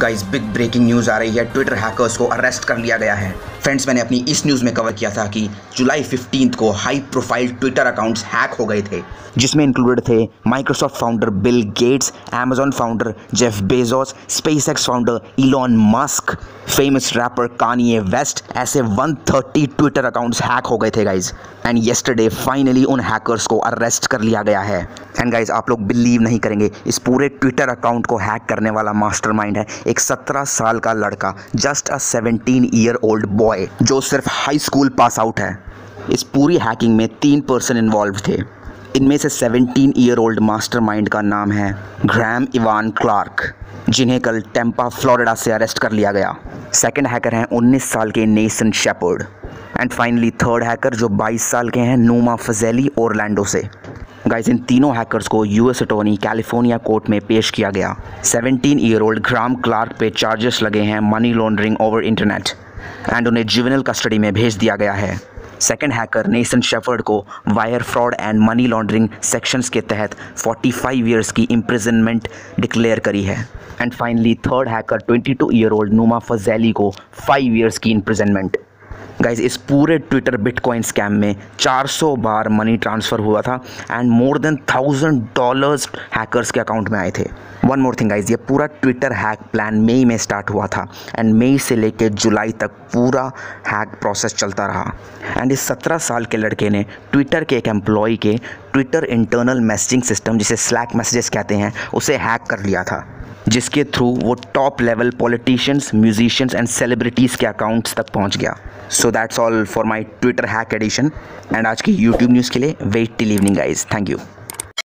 Guys big breaking news आ रही है, ट्विटर हैकर्स को अरेस्ट कर लिया गया है। फ्रेंड्स, मैंने अपनी इस न्यूज़ में कवर किया था कि जुलाई 15 को high profile Twitter accounts hack हो गए थे, जिसमें इंक्लूडेड थे Microsoft founder Bill Gates, Amazon founder Jeff Bezos, SpaceX founder Elon Musk, famous rapper Kanye West. ऐसे 130 ट्विटर अकाउंट्स हैक हो गए थे गाइज, एंड येस्टरडे फाइनली उन हैकर्स को अरेस्ट कर लिया गया है। एंड गाइज, आप लोग बिलीव नहीं करेंगे, इस पूरे ट्विटर अकाउंट को हैक करने वाला मास्टरमाइंड है एक 17 साल का लड़का, जस्ट अ 17-year-old बॉय, जो सिर्फ हाई स्कूल पास आउट है। इस पूरी हैकिंग में 3 पर्सन इन्वॉल्व थे। इनमें से 17-year-old मास्टरमाइंड का नाम है ग्रैम इवान क्लार्क, जिन्हें कल टेम्पा फ्लोरिडा से अरेस्ट कर लिया गया। सेकंड हैकर हैं 19 साल के Nathan shepherd, and finally third hacker जो 22 साल के हैं नीमा फज़ैली ऑरलैंडो से। गाइस, इन तीनों हैकर्स को यूएस अटॉर्नी कैलिफोर्निया कोर्ट में पेश किया गया। 17-year-old ग्राम क्लार्क पे चार्जेस लगे हैं money laundering over internet, and उन्हें जुवेनाइल कस्टडी में भेज दिया गया है। सेकंड हैकर नेथन शेपर्ड को wire fraud and money laundering sections के तहत 45 इयर्स की इम्प्रिजनमेंट डिक्लेयर करी है। And finally third hacker 22-year-old Nima Fazeli को 5 इयर्स की इम्प्रिजनमेंट। गाइज, इस पूरे ट्विटर बिटकॉइन स्कैम में 400 बार मनी ट्रांसफ़र हुआ था, एंड मोर देन $1000 हैकर्स के अकाउंट में आए थे। वन मोर थिंग गाइज, ये पूरा ट्विटर हैक प्लान मई में स्टार्ट हुआ था, एंड मई से लेकर जुलाई तक पूरा हैक प्रोसेस चलता रहा। एंड इस 17 साल के लड़के ने ट्विटर के एक एम्प्लॉई के ट्विटर इंटरनल मैसेजिंग सिस्टम, जिसे स्लैक मैसेजेस कहते हैं, उसे हैक कर लिया था, जिसके थ्रू वो top level politicians, musicians and celebrities के अकाउंट्स तक पहुंच गया। So that's all for my Twitter hack edition, and आज की यूट्यूब न्यूज़ के लिए wait till evening guys. Thank you.